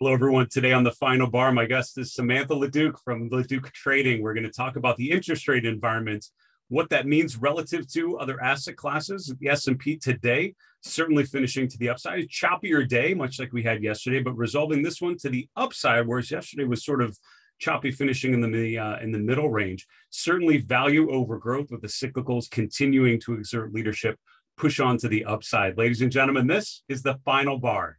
Hello, everyone. Today on The Final Bar, my guest is Samantha LaDuc from LaDuc Trading. We're going to talk about the interest rate environment, what that means relative to other asset classes. The S&P today, certainly finishing to the upside. Choppier day, much like we had yesterday, but resolving this one to the upside, whereas yesterday was sort of choppy finishing in the middle range. Certainly value over growth with the cyclicals continuing to exert leadership, push on to the upside. Ladies and gentlemen, this is The Final Bar.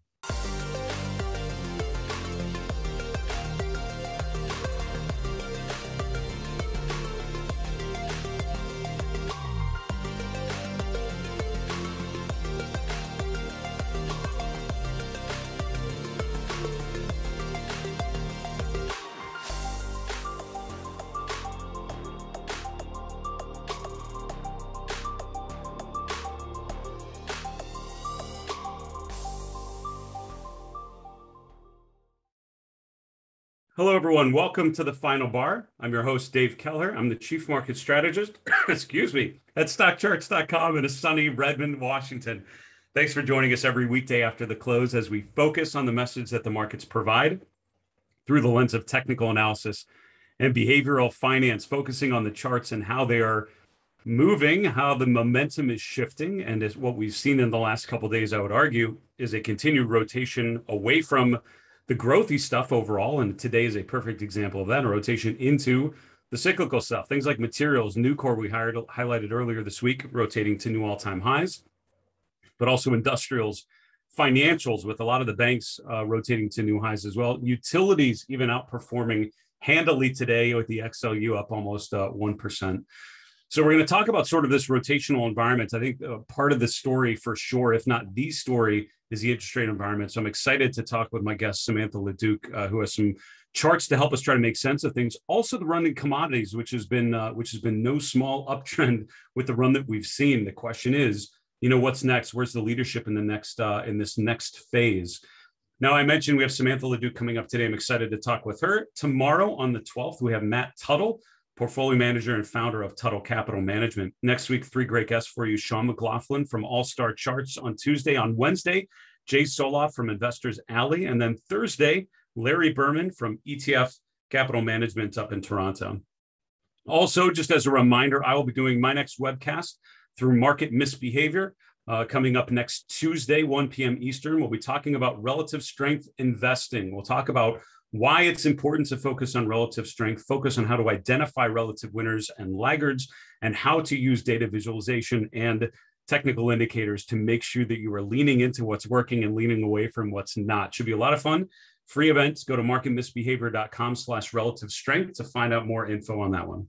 Hello, everyone. Welcome to The Final Bar. I'm your host, Dave Keller. I'm the Chief Market Strategist, excuse me, at StockCharts.com in a sunny Redmond, Washington. Thanks for joining us every weekday after the close as we focus on the message that the markets provide through the lens of technical analysis and behavioral finance, focusing on the charts and how they are moving, how the momentum is shifting. And as what we've seen in the last couple of days, I would argue, is a continued rotation away from the growthy stuff overall, and today is a perfect example of that, a rotation into the cyclical stuff, things like materials, Nucor we highlighted earlier this week, rotating to new all-time highs, but also industrials, financials, with a lot of the banks rotating to new highs as well. Utilities even outperforming handily today with the XLU up almost 1%. So we're going to talk about sort of this rotational environment. I think part of the story for sure, if not the story, is the interest rate environment. So I'm excited to talk with my guest, Samantha LaDuc, who has some charts to help us try to make sense of things. Also the run in commodities, which has been no small uptrend with the run that we've seen. The question is, you know, what's next? Where's the leadership in the next in this next phase? Now, I mentioned we have Samantha LaDuc coming up today. I'm excited to talk with her. Tomorrow on the 12th, we have Matt Tuttle, portfolio manager and founder of Tuttle Capital Management. Next week, three great guests for you. Sean McLaughlin from All-Star Charts on Tuesday. On Wednesday, Jay Soloff from Investors Alley. And then Thursday, Larry Berman from ETF Capital Management up in Toronto. Also, just as a reminder, I will be doing my next webcast through Market Misbehavior coming up next Tuesday, 1 p.m. Eastern. We'll be talking about relative strength investing. We'll talk about why it's important to focus on relative strength, focus on how to identify relative winners and laggards, and how to use data visualization and technical indicators to make sure that you are leaning into what's working and leaning away from what's not. Should be a lot of fun. Free events. Go to marketmisbehavior.com/relative strength to find out more info on that one.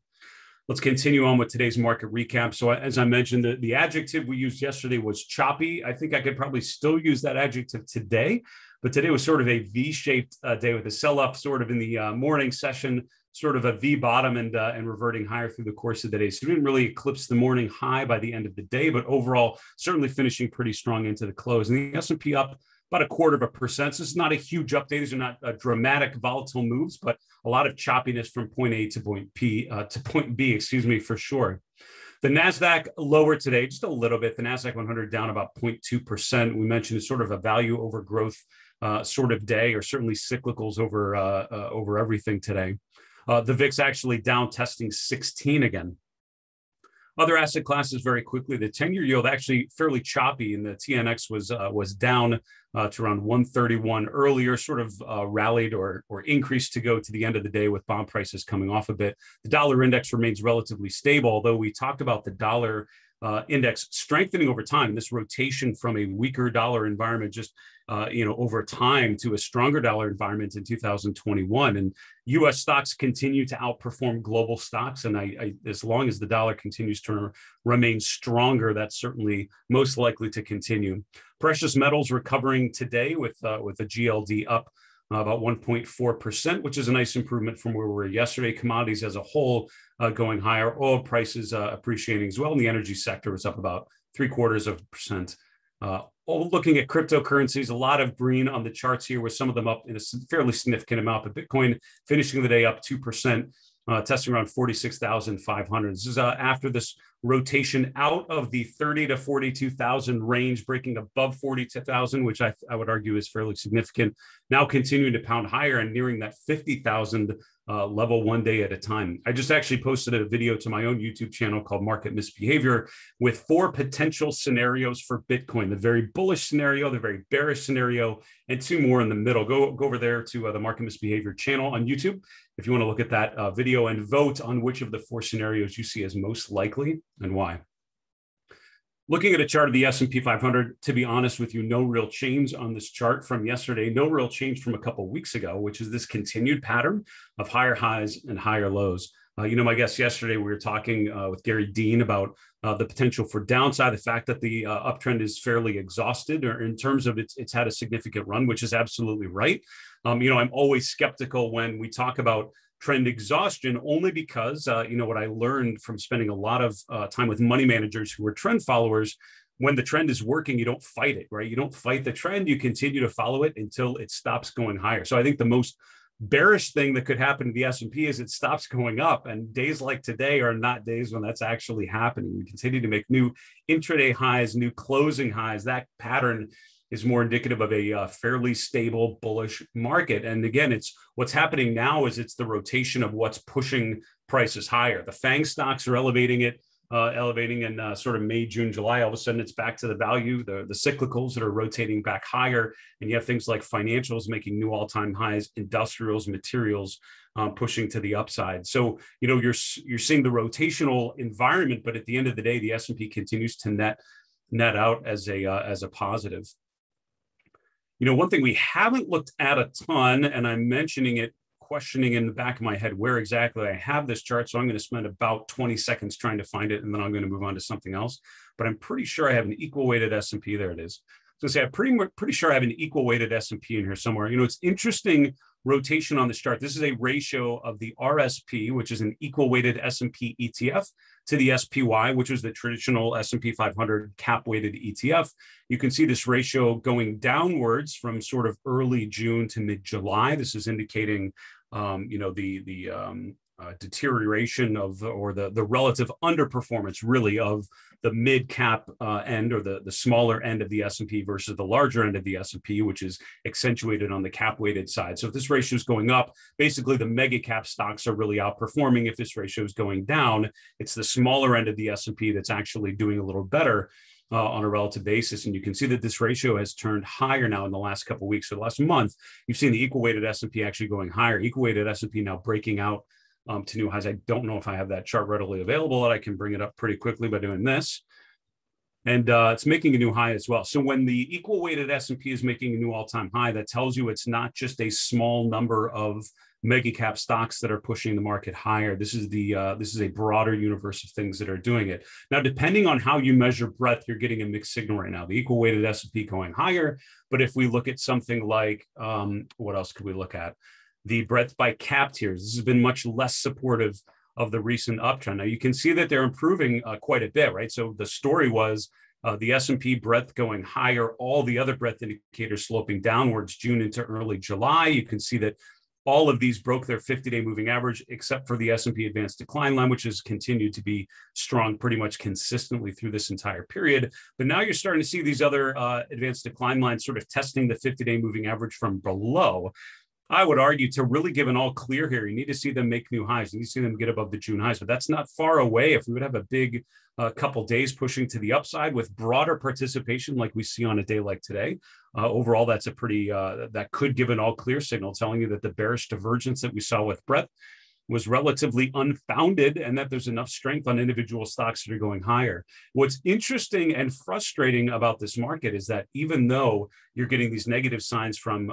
Let's continue on with today's market recap. So as I mentioned, the adjective we used yesterday was choppy. I think I could probably still use that adjective today, but today was sort of a V-shaped day with a sell-up sort of in the morning session, sort of a V-bottom and reverting higher through the course of the day. So we didn't really eclipse the morning high by the end of the day, but overall, certainly finishing pretty strong into the close. And the S&P up about 0.25%. So it's not a huge update. These are not dramatic volatile moves, but a lot of choppiness from point A to point B, excuse me, for sure. The NASDAQ lower today, just a little bit. The NASDAQ 100 down about 0.2%. We mentioned sort of a value over growth sort of day, or certainly cyclicals over everything today. The VIX actually down, testing 16 again. Other asset classes very quickly. The 10-year yield actually fairly choppy, and the TNX was down to around 131 earlier, sort of rallied or increased to go to the end of the day with bond prices coming off a bit. The dollar index remains relatively stable, although we talked about the dollar index strengthening over time. This rotation from a weaker dollar environment just over time to a stronger dollar environment in 2021. And U.S. stocks continue to outperform global stocks. And I as long as the dollar continues to remain stronger, that's certainly most likely to continue. Precious metals recovering today with the GLD up about 1.4%, which is a nice improvement from where we were yesterday. Commodities as a whole going higher, oil prices appreciating as well, and the energy sector was up about 0.75%. Looking at cryptocurrencies, a lot of green on the charts here, with some of them up in a fairly significant amount, but Bitcoin finishing the day up 2%. testing around 46,500. This is after this rotation out of the 30 to 42,000 range, breaking above 42,000, which I would argue is fairly significant. Now continuing to pound higher and nearing that 50,000 level one day at a time. I just actually posted a video to my own YouTube channel called Market Misbehavior with 4 potential scenarios for Bitcoin: the very bullish scenario, the very bearish scenario, and 2 more in the middle. Go over there to the Market Misbehavior channel on YouTube if you want to look at that video and vote on which of the 4 scenarios you see as most likely and why. Looking at a chart of the S&P 500, to be honest with you, no real change on this chart from yesterday, no real change from a couple of weeks ago, which is this continued pattern of higher highs and higher lows. You know, my guest yesterday, we were talking with Gary Dean about the potential for downside, the fact that the uptrend is fairly exhausted, or in terms of it's had a significant run, which is absolutely right. You know, I'm always skeptical when we talk about trend exhaustion, only because, you know, what I learned from spending a lot of time with money managers who were trend followers, when the trend is working, you don't fight it, right? You don't fight the trend, you continue to follow it until it stops going higher. So I think the most bearish thing that could happen to the S&P is it stops going up, and days like today are not days when that's actually happening. We continue to make new intraday highs, new closing highs. That pattern is more indicative of a fairly stable bullish market. And again, it's what's happening now is it's the rotation of what's pushing prices higher. The FANG stocks are elevating in sort of May, June, July. All of a sudden, it's back to the value, the cyclicals that are rotating back higher. And you have things like financials making new all-time highs, industrials, materials pushing to the upside. So, you know, you're seeing the rotational environment, but at the end of the day, the S&P continues to net out as a positive. You know, one thing we haven't looked at a ton, and I'm mentioning it, questioning in the back of my head where exactly I have this chart. So I'm going to spend about 20 seconds trying to find it, and then I'm going to move on to something else. But I'm pretty sure I have an equal weighted S&P. There it is. So I'm pretty sure I have an equal weighted S&P in here somewhere. You know, it's interesting rotation on this chart. This is a ratio of the RSP, which is an equal weighted S&P ETF, to the SPY, which is the traditional S&P 500 cap weighted ETF. You can see this ratio going downwards from sort of early June to mid July. This is indicating, you know, the deterioration of, or the relative underperformance really of the mid cap end, or the smaller end of the S&P versus the larger end of the S&P, which is accentuated on the cap weighted side. So if this ratio is going up, basically the mega cap stocks are really outperforming. If this ratio is going down, it's the smaller end of the S&P that's actually doing a little better on a relative basis. And you can see that this ratio has turned higher now in the last couple of weeks. So the last month, you've seen the equal weighted S&P actually going higher, equal weighted S&P now breaking out to new highs. I don't know if I have that chart readily available, and I can bring it up pretty quickly by doing this. And it's making a new high as well. So when the equal weighted S&P is making a new all-time high, that tells you it's not just a small number of mega cap stocks that are pushing the market higher. This is the this is a broader universe of things that are doing it. Now, depending on how you measure breadth, you're getting a mixed signal right now. The equal weighted S&P going higher, but if we look at something like what else could we look at? The breadth by cap tiers. This has been much less supportive of the recent uptrend. Now you can see that they're improving quite a bit, right? So the story was the S&P breadth going higher, all the other breadth indicators sloping downwards June into early July. You can see that all of these broke their 50-day moving average, except for the S&P advanced decline line, which has continued to be strong pretty much consistently through this entire period. But now you're starting to see these other advanced decline lines sort of testing the 50-day moving average from below. I would argue to really give an all clear here, you need to see them make new highs. You need to see them get above the June highs, but that's not far away. If we would have a big couple days pushing to the upside with broader participation like we see on a day like today, overall, that's a pretty, that could give an all clear signal telling you that the bearish divergence that we saw with breadth was relatively unfounded, and that there's enough strength on individual stocks that are going higher. What's interesting and frustrating about this market is that even though you're getting these negative signs from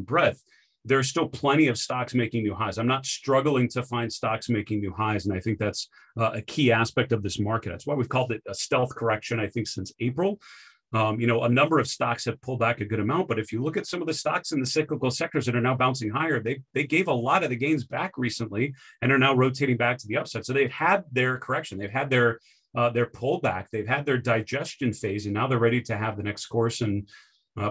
breadth, there's still plenty of stocks making new highs. I'm not struggling to find stocks making new highs. And I think that's a key aspect of this market. That's why we've called it a stealth correction, I think, since April. You know, a number of stocks have pulled back a good amount, but if you look at some of the stocks in the cyclical sectors that are now bouncing higher, they gave a lot of the gains back recently and are now rotating back to the upside. So they've had their correction. They've had their pullback. They've had their digestion phase, and now they're ready to have the next course and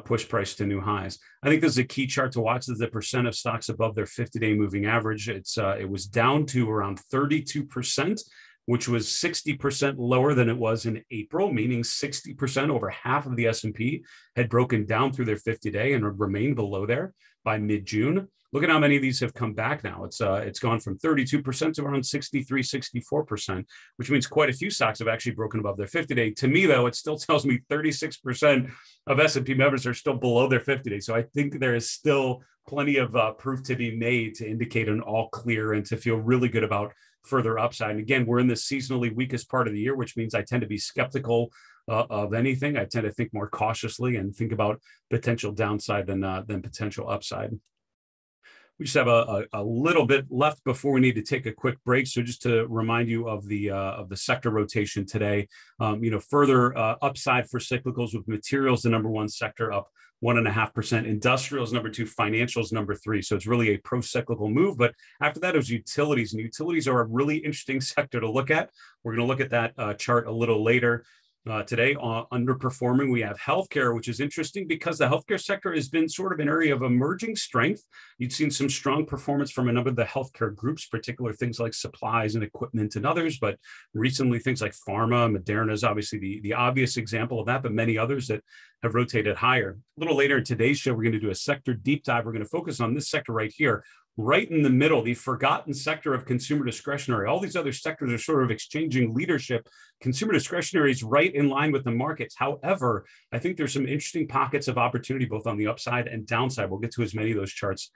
push price to new highs. I think this is a key chart to watch. This is the percent of stocks above their 50-day moving average. It's it was down to around 32%, which was 60% lower than it was in April, meaning 60%, over half of the S&P had broken down through their 50-day and remained below there by mid-June. Look at how many of these have come back now. It's gone from 32% to around 63, 64%, which means quite a few stocks have actually broken above their 50-day. To me, though, it still tells me 36% of S&P members are still below their 50-day. So I think there is still plenty of proof to be made to indicate an all clear and to feel really good about further upside. And again, we're in the seasonally weakest part of the year, which means I tend to be skeptical of anything. I tend to think more cautiously and think about potential downside than potential upside. We just have a little bit left before we need to take a quick break. So just to remind you of the sector rotation today, further upside for cyclicals with materials, the number one sector, up 1.5%. Industrials, number two. Financials, number three. So it's really a pro-cyclical move. But after that, it was utilities. And utilities are a really interesting sector to look at. We're going to look at that chart a little later. Today, underperforming, we have healthcare, which is interesting because the healthcare sector has been sort of an area of emerging strength. You've seen some strong performance from a number of the healthcare groups, particular things like supplies and equipment and others, but recently things like pharma, Moderna is obviously the obvious example of that, but many others that have rotated higher. A little later in today's show, we're going to do a sector deep dive. We're going to focus on this sector right here, right in the middle, the forgotten sector of consumer discretionary. All these other sectors are sort of exchanging leadership. Consumer discretionary is right in line with the markets. However, I think there's some interesting pockets of opportunity, both on the upside and downside. We'll get to as many of those charts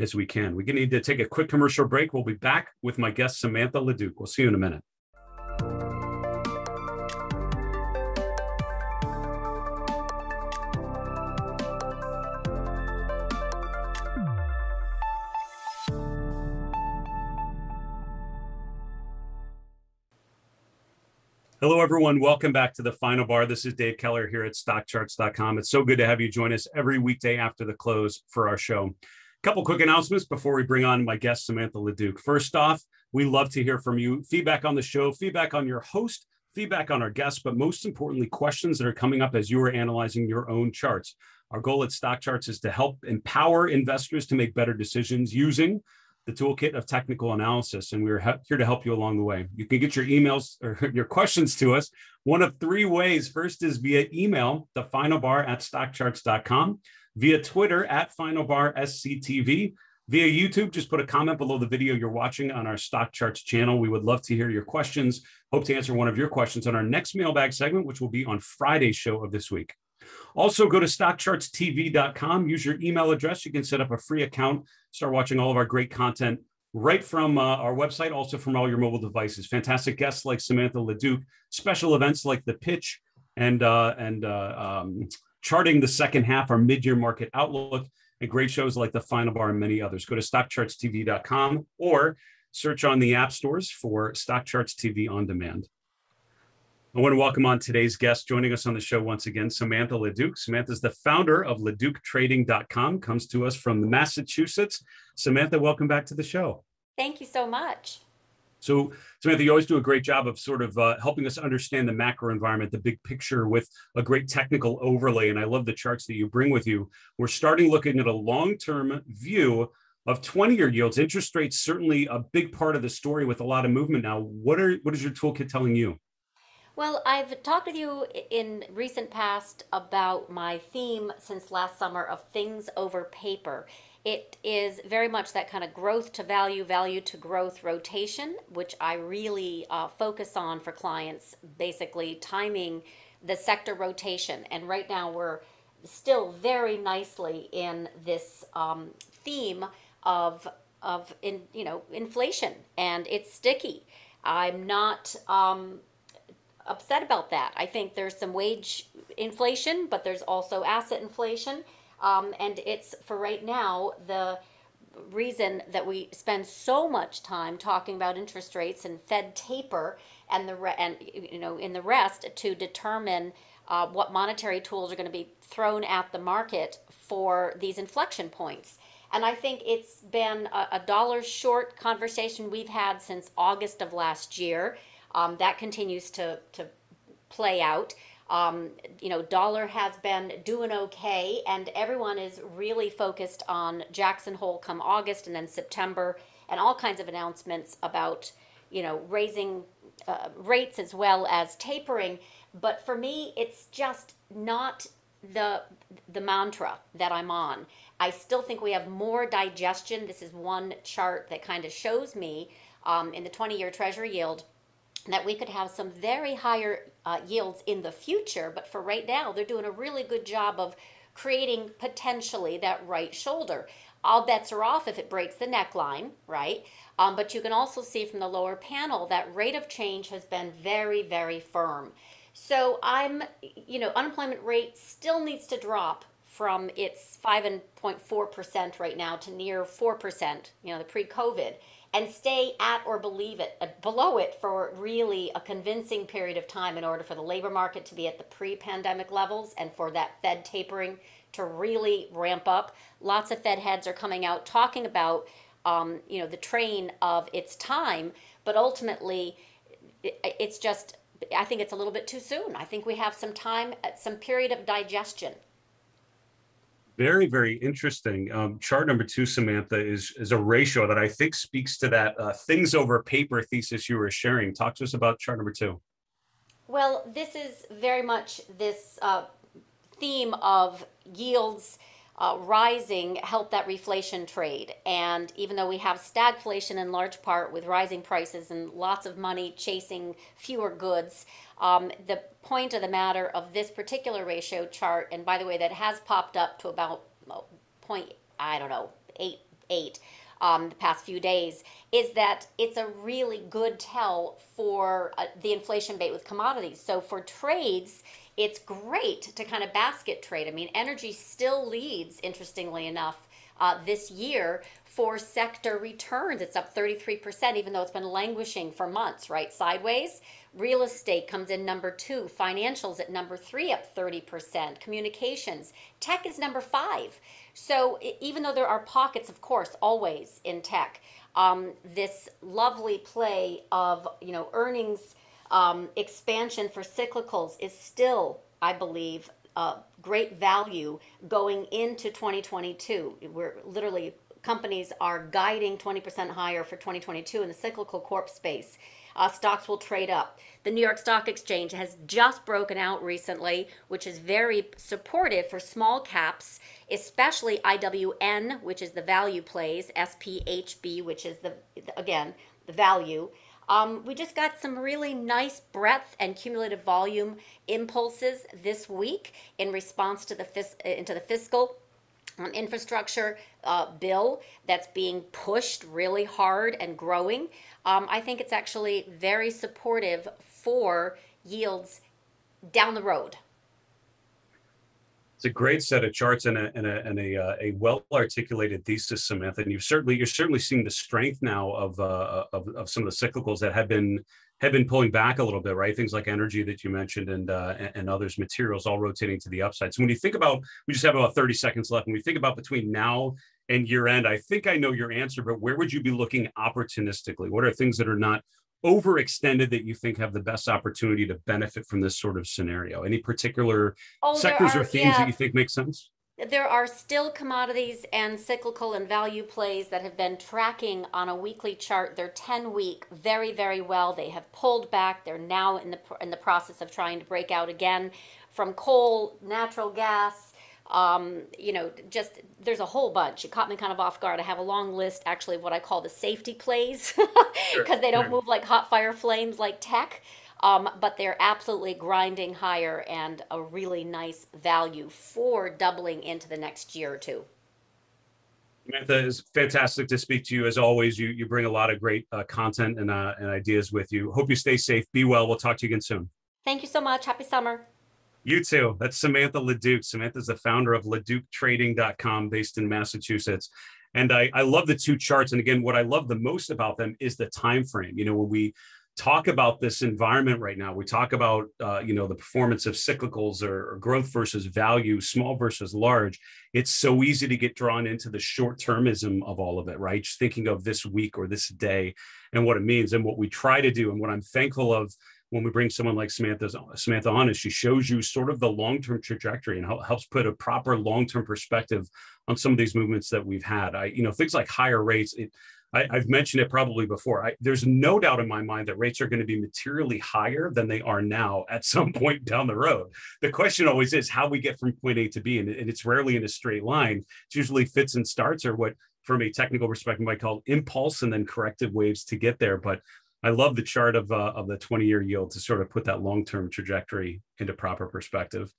as we can. We're going to need to take a quick commercial break. We'll be back with my guest, Samantha LaDuc. We'll see you in a minute. Hello, everyone. Welcome back to The Final Bar. This is Dave Keller here at StockCharts.com. It's so good to have you join us every weekday after the close for our show. A couple quick announcements before we bring on my guest, Samantha LaDuc. First off, we love to hear from you. Feedback on the show, feedback on your host, feedback on our guests, but most importantly, questions that are coming up as you are analyzing your own charts. Our goal at StockCharts is to help empower investors to make better decisions using the toolkit of technical analysis, and we're here to help you along the way. You can get your emails or your questions to us one of three ways. First is via email, thefinalbar@stockcharts.com, via Twitter @finalbarsctv, via YouTube, just put a comment below the video you're watching on our Stock Charts channel. We would love to hear your questions. Hope to answer one of your questions on our next mailbag segment, which will be on Friday's show of this week. Also, go to StockChartsTV.com, use your email address. You can set up a free account, start watching all of our great content right from our website, also from all your mobile devices. Fantastic guests like Samantha LaDuc, special events like The Pitch and Charting the Second Half, our Mid-Year Market Outlook, and great shows like The Final Bar and many others. Go to StockChartsTV.com or search on the app stores for Stock Charts TV On Demand. I want to welcome on today's guest, joining us on the show once again, Samantha LaDuc. Samantha is the founder of LaDucTrading.com, comes to us from Massachusetts. Samantha, welcome back to the show. Thank you so much. So, Samantha, you always do a great job of sort of helping us understand the macro environment, the big picture, with a great technical overlay. And I love the charts that you bring with you. We're starting looking at a long-term view of 20-year yields. Interest rates, certainly a big part of the story with a lot of movement now. What is your toolkit telling you? Well, I've talked with you in recent past about my theme since last summer of things over paper. It is very much that kind of growth to value, value to growth rotation, which I really focus on for clients, basically timing the sector rotation. And right now we're still very nicely in this theme of inflation, and it's sticky. I'm not upset about that. I think there's some wage inflation, but there's also asset inflation. And it's, for right now, the reason that we spend so much time talking about interest rates and Fed taper and the rest to determine what monetary tools are going to be thrown at the market for these inflection points. And I think it's been a dollar short conversation we've had since August of last year. That continues to play out. You know, dollar has been doing okay, and everyone is really focused on Jackson Hole come August and then September, and all kinds of announcements about, you know, raising rates as well as tapering. But for me, it's just not the mantra that I'm on. I still think we have more digestion. This is one chart that kind of shows me in the 20-year Treasury yield that we could have some very higher yields in the future, but for right now, they're doing a really good job of creating potentially that right shoulder. All bets are off if it breaks the neckline, right? But you can also see from the lower panel that rate of change has been very, very firm. So I'm, you know, unemployment rate still needs to drop from its 5.4% right now to near 4%, you know, the pre-COVID, and stay at or below it for really a convincing period of time in order for the labor market to be at the pre-pandemic levels and for that Fed tapering to really ramp up. Lots of Fed heads are coming out talking about, you know, the train of its time, but ultimately it's just, I think it's a little bit too soon. I think we have some time, some period of digestion. Very, very interesting. Chart number two, Samantha, is a ratio that I think speaks to that things over paper thesis you were sharing. Talk to us about chart number two. Well, this is very much this theme of yields rising help that reflation trade. And even though we have stagflation in large part with rising prices and lots of money chasing fewer goods, the point of the matter of this particular ratio chart, and by the way, that has popped up to about point, I don't know, 8.8 the past few days, is that it's a really good tell for the inflation bait with commodities. So for trades, it's great to kind of basket trade. I mean, energy still leads, interestingly enough, this year for sector returns. It's up 33%, even though it's been languishing for months, right? Sideways. Real estate comes in number 2. Financials at number 3, up 30%. Communications. Tech is number 5. So even though there are pockets, of course, always in tech, this lovely play of, you know, earnings expansion for cyclicals is still, I believe, great value going into 2022. We're literally, companies are guiding 20% higher for 2022 in the cyclical corp space. Stocks will trade up. The New York Stock Exchange has just broken out recently, which is very supportive for small caps, especially IWN, which is the value plays, SPHB, which is the value. We just got some really nice breadth and cumulative volume impulses this week in response to the fiscal infrastructure bill that's being pushed really hard and growing. I think it's actually very supportive for yields down the road. It's a great set of charts and a well-articulated thesis, Samantha. And you're certainly seeing the strength now of some of the cyclicals that have been pulling back a little bit, right? Things like energy that you mentioned and others, materials, all rotating to the upside. So when you think about, we just have about 30 seconds left. When we think about between now and year end, I think I know your answer, but where would you be looking opportunistically? What are things that are not overextended that you think have the best opportunity to benefit from this sort of scenario? Any particular sectors or themes that you think make sense? There are still commodities and cyclical and value plays that have been tracking on a weekly chart. They're 10-week very, very well. They have pulled back. They're now in the process of trying to break out again from coal, natural gas, you know, just there's a whole bunch. It caught me kind of off guard. I have a long list actually of what I call the safety plays because they don't move like hot fire flames like tech, but they're absolutely grinding higher and a really nice value for doubling into the next year or two. Samantha, it's fantastic to speak to you as always. You bring a lot of great content and ideas with you. Hope you stay safe. Be well. We'll talk to you again soon. Thank you so much. Happy summer. You too. That's Samantha LaDuc. Samantha's the founder of LaDucTrading.com based in Massachusetts. And I love the two charts. And again, what I love the most about them is the time frame. You know, when we talk about this environment right now, we talk about, you know, the performance of cyclicals or growth versus value, small versus large. It's so easy to get drawn into the short-termism of all of it, right? Just thinking of this week or this day and what it means and what we try to do. And what I'm thankful of when we bring someone like Samantha on, is she shows you sort of the long-term trajectory and helps put a proper long-term perspective on some of these movements that we've had. Things like higher rates, I've mentioned it probably before. There's no doubt in my mind that rates are going to be materially higher than they are now at some point down the road. The question always is how we get from point A to B, and it's rarely in a straight line. It's usually fits and starts, or what from a technical perspective might call impulse and then corrective waves to get there. But I love the chart of the 20-year yield to sort of put that long-term trajectory into proper perspective.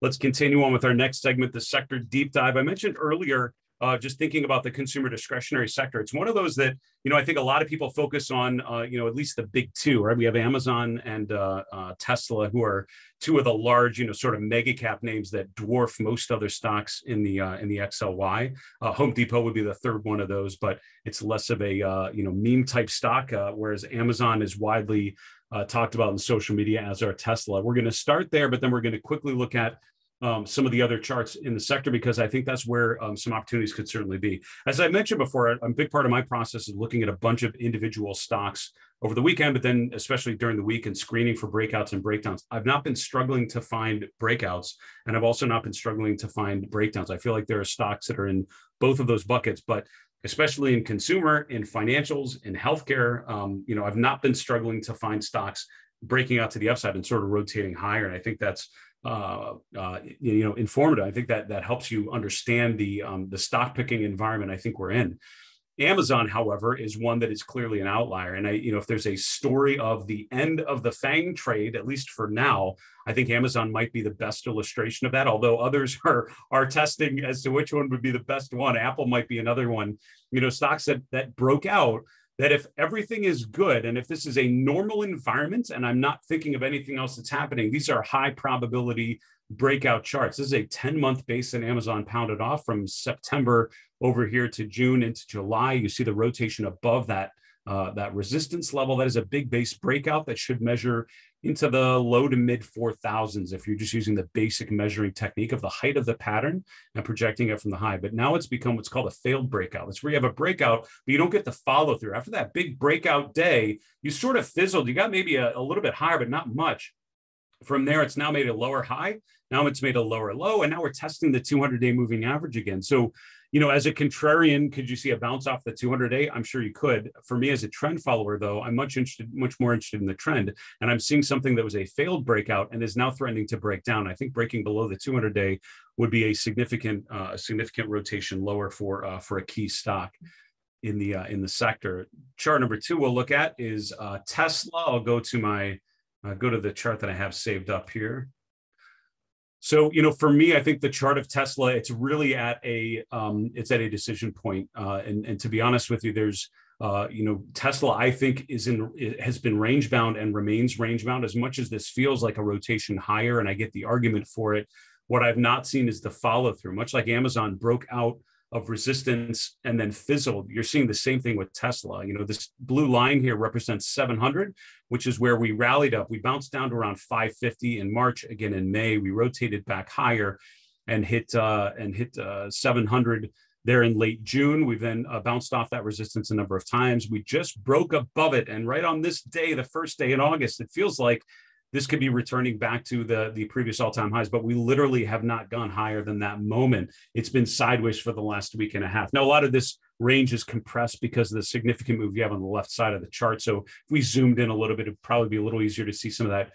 Let's continue on with our next segment, the sector deep dive. I mentioned earlier, just thinking about the consumer discretionary sector. It's one of those that, I think a lot of people focus on, at least the big two, right? We have Amazon and Tesla, who are two of the large, sort of mega cap names that dwarf most other stocks in the XLY. Home Depot would be the third one of those, but it's less of a, meme type stock, whereas Amazon is widely talked about in social media, as are Tesla. We're going to start there, but then we're going to quickly look at some of the other charts in the sector, because I think that's where some opportunities could certainly be. As I mentioned before, a big part of my process is looking at a bunch of individual stocks over the weekend, but then especially during the week and screening for breakouts and breakdowns. I've not been struggling to find breakouts, and I've also not been struggling to find breakdowns. I feel like there are stocks that are in both of those buckets, but especially in consumer, in financials, in healthcare, I've not been struggling to find stocks breaking out to the upside and sort of rotating higher. And I think that's informative. I think that helps you understand the stock picking environment I think we're in. Amazon, however, is one that is clearly an outlier. And if there's a story of the end of the FANG trade, at least for now, I think Amazon might be the best illustration of that, although others are testing as to which one would be the best one. Apple might be another one. Stocks that broke out, that if everything is good, and if this is a normal environment, and I'm not thinking of anything else that's happening, these are high probability breakout charts. This is a 10-month base in Amazon pounded off from September over here to June into July. You see the rotation above that resistance level. That is a big base breakout that should measure into the low to mid 4,000s if you're just using the basic measuring technique of the height of the pattern and projecting it from the high. But now it's become what's called a failed breakout. That's where you have a breakout, but you don't get the follow through. After that big breakout day, you sort of fizzled. You got maybe a little bit higher, but not much. From there, it's now made a lower high. Now it's made a lower low. And now we're testing the 200-day moving average again. So, as a contrarian, could you see a bounce off the 200-day? I'm sure you could. For me, as a trend follower, though, I'm much more interested in the trend. And I'm seeing something that was a failed breakout and is now threatening to break down. I think breaking below the 200-day would be a significant rotation lower for a key stock in the sector. Chart number two we'll look at is Tesla. I'll go to the chart that I have saved up here. So, for me, I think the chart of Tesla, it's really at a decision point. And to be honest with you, there's, Tesla, I think, has been range bound and remains range bound as much as this feels like a rotation higher. And I get the argument for it. What I've not seen is the follow through. Much like Amazon broke out of resistance and then fizzled, you're seeing the same thing with Tesla. This blue line here represents 700, which is where we rallied up. We bounced down to around 550 in March. Again, in May, we rotated back higher and hit 700 there in late June. We then bounced off that resistance a number of times. We just broke above it. And right on this day, the first day in August, it feels like this could be returning back to the previous all-time highs, but we literally have not gone higher than that moment. It's been sideways for the last week and a half. Now, a lot of this range is compressed because of the significant move you have on the left side of the chart. So if we zoomed in a little bit, it'd probably be a little easier to see some of that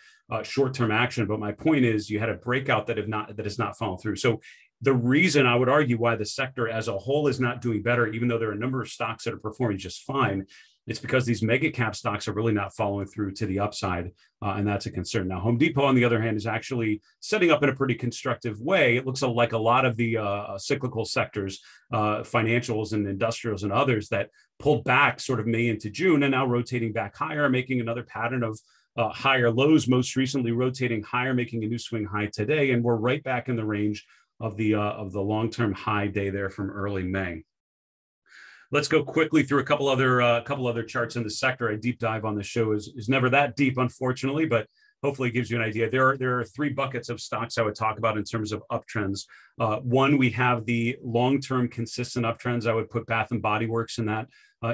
short-term action. But my point is you had a breakout that has not fallen through. So the reason I would argue why the sector as a whole is not doing better, even though there are a number of stocks that are performing just fine, it's because these mega cap stocks are really not following through to the upside, and that's a concern. Now, Home Depot, on the other hand, is actually setting up in a pretty constructive way. It looks like a lot of the cyclical sectors, financials and industrials and others that pulled back sort of May into June and now rotating back higher, making another pattern of higher lows, most recently rotating higher, making a new swing high today. And we're right back in the range of the long-term high day there from early May. Let's go quickly through a couple other charts in the sector. A deep dive on the show is never that deep, unfortunately, but hopefully it gives you an idea. There are three buckets of stocks I would talk about in terms of uptrends. One, we have the long-term consistent uptrends. I would put Bath and Body Works in that.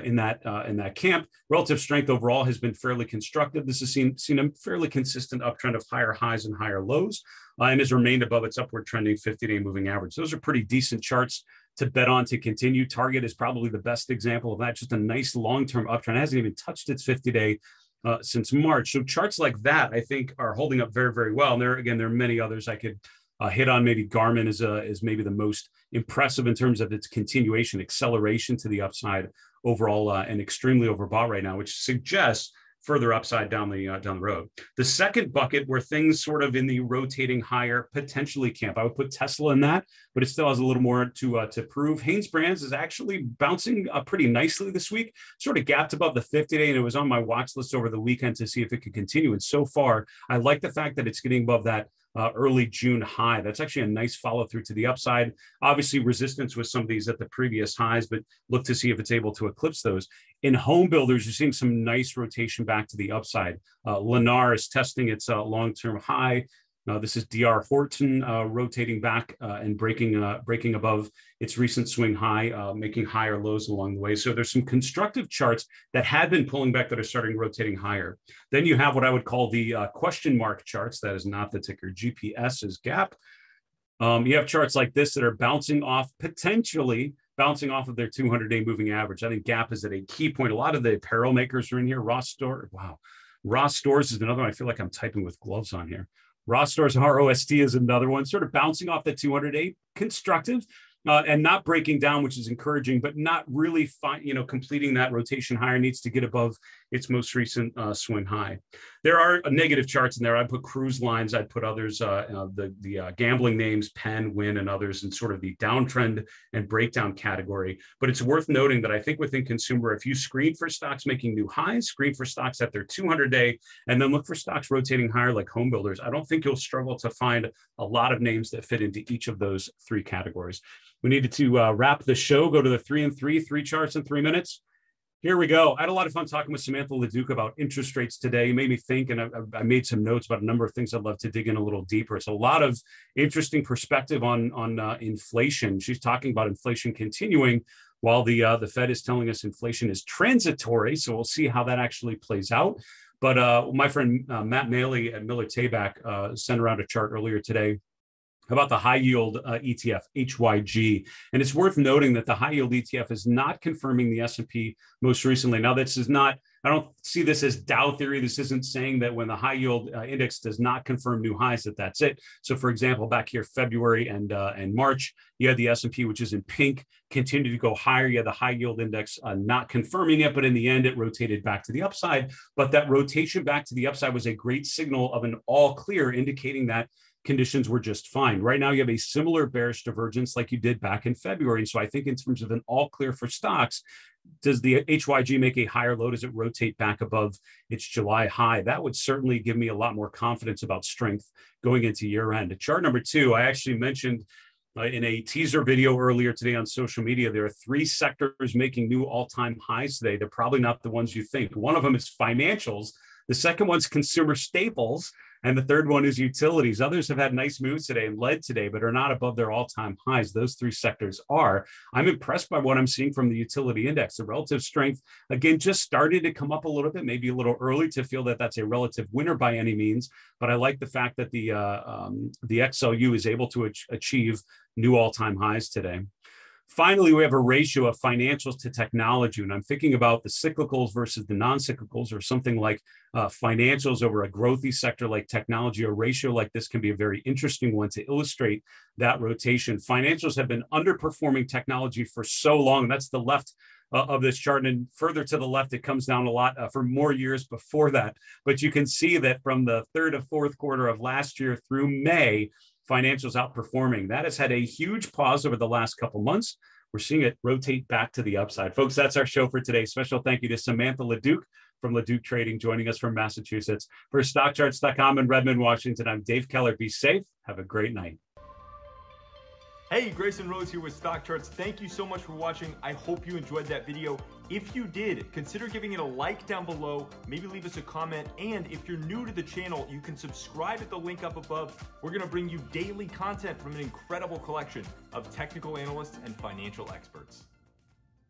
in that camp. Relative strength overall has been fairly constructive. This has seen a fairly consistent uptrend of higher highs and higher lows, and has remained above its upward trending 50-day moving average. Those are pretty decent charts to bet on to continue. Target is probably the best example of that, just a nice long-term uptrend. It hasn't even touched its 50-day since March. So charts like that, I think, are holding up very, very well. And there are many others I could hit on. Maybe Garmin is maybe the most impressive in terms of its continuation, acceleration to the upside overall, and extremely overbought right now, which suggests further upside down the road. The second bucket were things sort of in the rotating higher potentially camp. I would put Tesla in that, but it still has a little more to prove. Hanesbrands is actually bouncing up pretty nicely this week, sort of gapped above the 50-day, and it was on my watch list over the weekend to see if it could continue. And so far, I like the fact that it's getting above that early June high. That's actually a nice follow through to the upside. Obviously, resistance with some of these at the previous highs, but look to see if it's able to eclipse those. In home builders, you're seeing some nice rotation back to the upside. Lennar is testing its long-term high. Now, this is D.R. Horton rotating back and breaking above its recent swing high, making higher lows along the way. So there's some constructive charts that had been pulling back that are starting rotating higher. Then you have what I would call the question mark charts. That is not the ticker. GPS is GAP. You have charts like this that are potentially bouncing off of their 200-day moving average. I think GAP is at a key point. A lot of the apparel makers are in here. Ross Stores, wow. Ross Stores is another one. I feel like I'm typing with gloves on here. Ross Stores, ROST, is another one, sort of bouncing off the 200-day, constructive, and not breaking down, which is encouraging, but not really completing that rotation higher. Needs to get above its most recent swing high. There are negative charts in there. I put cruise lines, I'd put others, the gambling names, Penn, Wynn, and others in sort of the downtrend and breakdown category. But it's worth noting that I think within consumer, if you screen for stocks making new highs, screen for stocks at their 200-day, and then look for stocks rotating higher like home builders, I don't think you'll struggle to find a lot of names that fit into each of those three categories. We needed to wrap the show, go to the 3 and 3 charts in 3 minutes. Here we go. I had a lot of fun talking with Samantha LaDuc about interest rates today. It made me think, and I made some notes about a number of things I'd love to dig in a little deeper. It's a lot of interesting perspective on inflation. She's talking about inflation continuing while the Fed is telling us inflation is transitory. So we'll see how that actually plays out. But my friend Matt Maley at Miller Tabak sent around a chart earlier today about the high yield ETF, HYG. And it's worth noting that the high yield ETF is not confirming the S&P most recently. Now, this is not, I don't see this as Dow theory. This isn't saying that when the high yield index does not confirm new highs, that that's it. So for example, back here, February and March, you had the S&P, which is in pink, continue to go higher. You had the high yield index not confirming it, but in the end, it rotated back to the upside. But that rotation back to the upside was a great signal of an all clear, indicating that conditions were just fine. Right now, you have a similar bearish divergence like you did back in February. And so I think in terms of an all clear for stocks, does the HYG make a higher low? Does it rotate back above its July high? That would certainly give me a lot more confidence about strength going into year end. Chart number two, I actually mentioned in a teaser video earlier today on social media, there are three sectors making new all-time highs today. They're probably not the ones you think. One of them is financials. The second one's consumer staples. And the third one is utilities. Others have had nice moves today and led today, but are not above their all-time highs. Those three sectors are. I'm impressed by what I'm seeing from the utility index. The relative strength, again, just started to come up a little bit, maybe a little early to feel that that's a relative winner by any means. But I like the fact that the XLU is able to achieve new all-time highs today. Finally, we have a ratio of financials to technology, and I'm thinking about the cyclicals versus the non-cyclicals, or something like financials over a growthy sector like technology. A ratio like this can be a very interesting one to illustrate that rotation. Financials have been underperforming technology for so long. That's the left of this chart, and further to the left, it comes down a lot for more years before that. But you can see that from the third to fourth quarter of last year through May, financials outperforming. That has had a huge pause over the last couple months. We're seeing it rotate back to the upside. Folks, that's our show for today. Special thank you to Samantha LaDuc from LaDuc Trading, joining us from Massachusetts. For StockCharts.com in Redmond, Washington, I'm Dave Keller. Be safe. Have a great night. Hey, Grayson Rose here with Stock Charts. Thank you so much for watching. I hope you enjoyed that video. If you did, consider giving it a like down below, maybe leave us a comment, and if you're new to the channel, you can subscribe at the link up above. We're gonna bring you daily content from an incredible collection of technical analysts and financial experts.